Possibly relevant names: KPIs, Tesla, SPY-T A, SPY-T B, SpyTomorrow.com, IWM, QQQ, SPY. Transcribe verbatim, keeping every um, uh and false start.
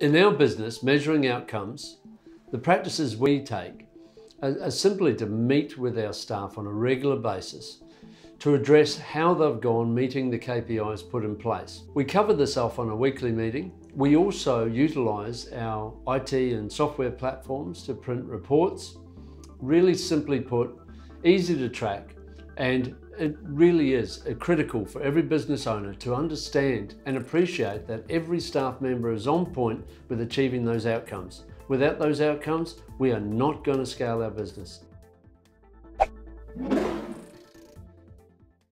In our business, measuring outcomes, the practices we take are, are simply to meet with our staff on a regular basis to address how they've gone meeting the K P Is put in place. We cover this off on a weekly meeting. We also utilise our I T and software platforms to print reports. Really simply put, easy to track, and it really is critical for every business owner to understand and appreciate that every staff member is on point with achieving those outcomes. Without those outcomes, we are not going to scale our business.